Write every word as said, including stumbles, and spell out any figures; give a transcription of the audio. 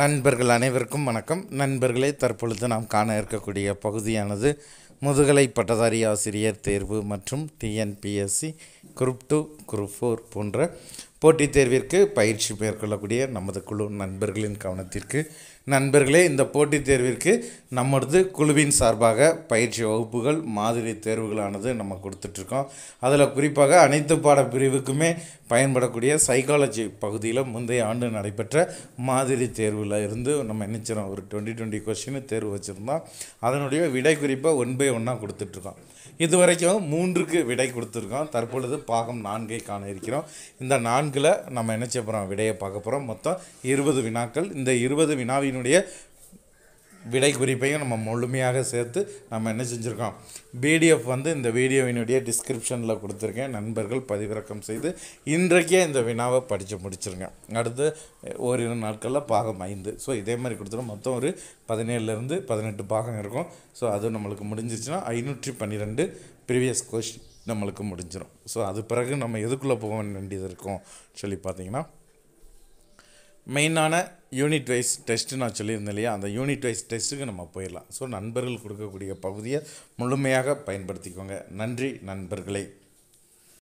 நண்பர்கள் அனைவருக்கும் வணக்கம். நண்பர்களே, தற்பொழுது நாம் காண இருக்கக்கூடிய பகுதியானது முதுகலை பட்டதாரி ஆசிரியர் தேர்வு மற்றும் T N P S C group two group four போன்ற போட்டித் தேர்விற்கு பயிற்சி மேற்கொள்ளக்கூடிய நமது குழு நண்பர்களின் கவனத்திற்கு, நண்பர்களே, இந்த போட்டித் தேர்விற்கு நம்மளது குழுவின் சார்பாக பயிற்சி வகுப்புகள், மாதிரி தேர்வுகளானது நம்ம கொடுத்துட்ருக்கோம். அதில் குறிப்பாக அனைத்து பாடப்பிரிவுக்குமே பயன்படக்கூடிய சைக்காலஜி பகுதியில் முந்தைய ஆண்டு நடைபெற்ற மாதிரி தேர்வில் இருந்து நம்ம நினைச்சிடும் ஒரு டுவெண்ட்டி டுவெண்ட்டி கொஸ்டின் தேர்வு வச்சுருந்தோம். அதனுடைய விடை குறிப்பாக ஒன் பை ஒன்னாக கொடுத்துட்ருக்கோம். இது வரைக்கும் மூன்றுக்கு விடை கொடுத்துருக்கோம். தற்பொழுது பாகம் நான்கை காண இருக்கிறோம். இந்த நான்கில் நம்ம நினச்ச போகிறோம், விடையை பார்க்க போகிறோம். மொத்தம் இருபது வினாக்கள். இந்த இருபது வினாவினுடைய விடை குறிப்பையும் நம்ம முழுமையாக சேர்த்து நம்ம என்ன செஞ்சுருக்கோம், பிடிஎஃப் வந்து இந்த வீடியோவினுடைய டிஸ்கிரிப்ஷனில் கொடுத்துருக்கேன். நண்பர்கள் பதிவிறக்கம் செய்து இன்றைக்கே இந்த வினாவை படித்து முடிச்சுருங்க. அடுத்து ஓரிரு நாட்களில் பாகம் ஐந்து. ஸோ இதே மாதிரி கொடுத்துரும். மொத்தம் ஒரு பதினேழுலேருந்து பதினெட்டு பாகம் இருக்கும். ஸோ அது நம்மளுக்கு முடிஞ்சிச்சுன்னா ஐநூற்றி பன்னிரெண்டு ப்ரீவியஸ் கொஸ்டின் நம்மளுக்கு முடிஞ்சிடும். ஸோ அது பிறகு நம்ம எதுக்குள்ளே போக வேண்டியது இருக்கும் சொல்லி பார்த்தீங்கன்னா, மெயினான யூனிட் வைஸ் டெஸ்ட்டு நான் சொல்லியிருந்தேன் இல்லையா, அந்த யூனிட் வைஸ் டெஸ்ட்டுக்கு நம்ம போயிடலாம். ஸோ நண்பர்கள் கொடுக்கக்கூடிய பகுதியை முழுமையாக பயன்படுத்திக்கோங்க. நன்றி நண்பர்களே.